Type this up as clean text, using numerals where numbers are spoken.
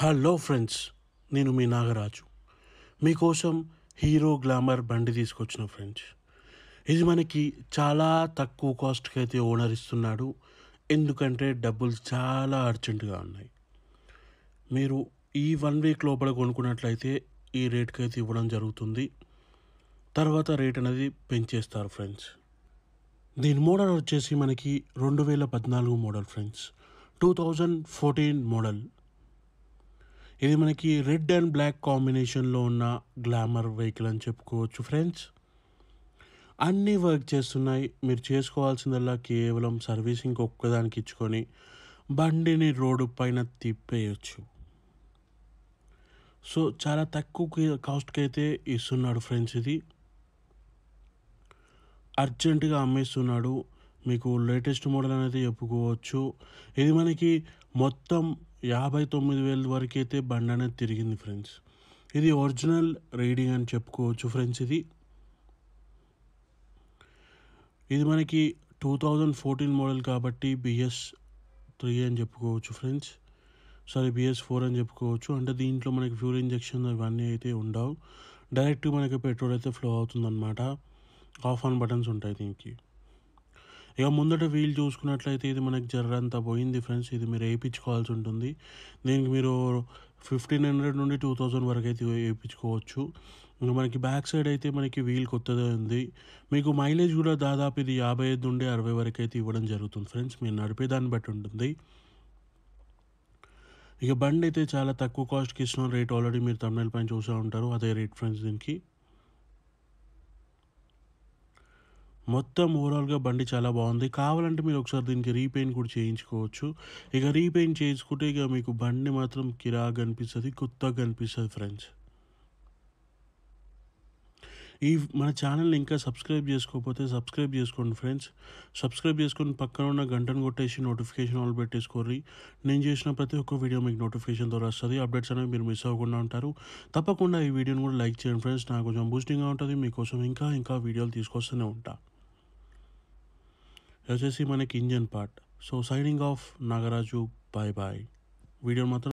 Hello friends, నేను మీ నాగరాజు. మీకోసం hero glamour బండి తీసుకొచ్చిన ఫ్రెండ్స్. ఇది మనకి చాలా తక్కువ కాస్ట్కి అయితే ఓనర్ ఇస్తున్నాడు, ఎందుకంటే డబ్బులు చాలా అర్జెంటుగా ఉన్నాయి. మీరు ఈ 1 వీక్ లోపల కొనుక్కున్నట్లయితే ఈ రేట్కి అయితే ఇవ్వడం జరుగుతుంది. తర్వాత రేట్ అనేది పెంచేస్తారు ఫ్రెండ్స్. దీని మోడల్ వచ్చేసి మనకి 2014 మోడల్ ఫ్రెండ్స్, 2014 మోడల్. ఇది మనకి రెడ్ అండ్ బ్లాక్ కాంబినేషన్లో ఉన్న గ్లామర్ వెహికల్ అని చెప్పుకోవచ్చు ఫ్రెండ్స్. అన్నీ వర్క్ చేస్తున్నాయి. మీరు చేసుకోవాల్సిందల్లా కేవలం సర్వీసింగ్ ఒక్కదానికి ఇచ్చుకొని బండిని రోడ్డు పైన తిప్పేయచ్చు. సో చాలా తక్కువ కాస్ట్కి అయితే ఇస్తున్నాడు ఫ్రెండ్స్. ఇది అర్జెంటుగా అమ్మేస్తున్నాడు. మీకు లేటెస్ట్ మోడల్ అనేది చెప్పుకోవచ్చు. ఇది మనకి మొత్తం 59,000 వరకు అయితే బండి అనేది తిరిగింది ఫ్రెండ్స్. ఇది ఒరిజినల్ రీడింగ్ అని చెప్పుకోవచ్చు ఫ్రెండ్స్. ఇది మనకి 2014 మోడల్ కాబట్టి BS3 అని చెప్పుకోవచ్చు ఫ్రెండ్స్. సారీ, BS4 అని చెప్పుకోవచ్చు. అంటే దీంట్లో మనకి ఫ్యూల్ ఇంజెక్షన్ ఇవన్నీ అయితే ఉండవు. డైరెక్ట్ మనకి పెట్రోల్ అయితే ఫ్లో అవుతుందన్నమాట. ఆఫ్ ఆన్ బటన్స్ ఉంటాయి దీనికి. ఇక ముందట వీల్ చూసుకున్నట్లయితే ఇది మనకి జర్రంతా పోయింది ఫ్రెండ్స్. ఇది మీరు వేయించుకోవాల్సి ఉంటుంది. దీనికి మీరు 1500 నుండి 2000 వరకు అయితే వేయించుకోవచ్చు. ఇంకా మనకి బ్యాక్ సైడ్ అయితే మనకి వీల్ కొత్తదే ఉంది. మీకు మైలేజ్ కూడా దాదాపు ఇది 55 నుండి 60 వరకు అయితే ఇవ్వడం జరుగుతుంది ఫ్రెండ్స్. మీరు నడిపే దాన్ని బట్టి ఉంటుంది. ఇక బండి అయితే చాలా తక్కువ కాస్ట్కి ఇస్తున్న రేట్ ఆల్రెడీ మీరు తమిళ పైన చూసే ఉంటారు. అదే రేట్ ఫ్రెండ్స్ దీనికి. మొత్తం ఓవరాల్గా బండి చాలా బాగుంది. కావాలంటే మీరు ఒకసారి దీనికి రీపెయింట్ కూడా చేయించుకోవచ్చు. ఇక రీపెయింట్ చేసుకుంటే ఇక మీకు బండి మాత్రం కిరాగా కనిపిస్తుంది, కొత్తగా కనిపిస్తుంది ఫ్రెండ్స్. ఈ మన ఛానల్ని ఇంకా సబ్స్క్రైబ్ చేసుకోకపోతే సబ్స్క్రైబ్ చేసుకోండి ఫ్రెండ్స్. సబ్స్క్రైబ్ చేసుకుని పక్కన ఉన్న గంటను కొట్టేసి నోటిఫికేషన్ ఆల్ పెట్టేసుకోర్రి. నేను చేసిన ప్రతి ఒక్క వీడియో మీకు నోటిఫికేషన్ ద్వారా వస్తుంది. అప్డేట్స్ అనేవి మీరు మిస్ అవ్వకుండా ఉంటారు. తప్పకుండా ఈ వీడియోని కూడా లైక్ చేయండి ఫ్రెండ్స్. నాకు కొంచెం బూస్టింగ్గా ఉంటుంది. మీకోసం ఇంకా ఇంకా వీడియోలు తీసుకొస్తూనే ఉంటా. వచ్చేసి మనకి engine part. So signing off Nagaraju, bye bye. Video మాత్రం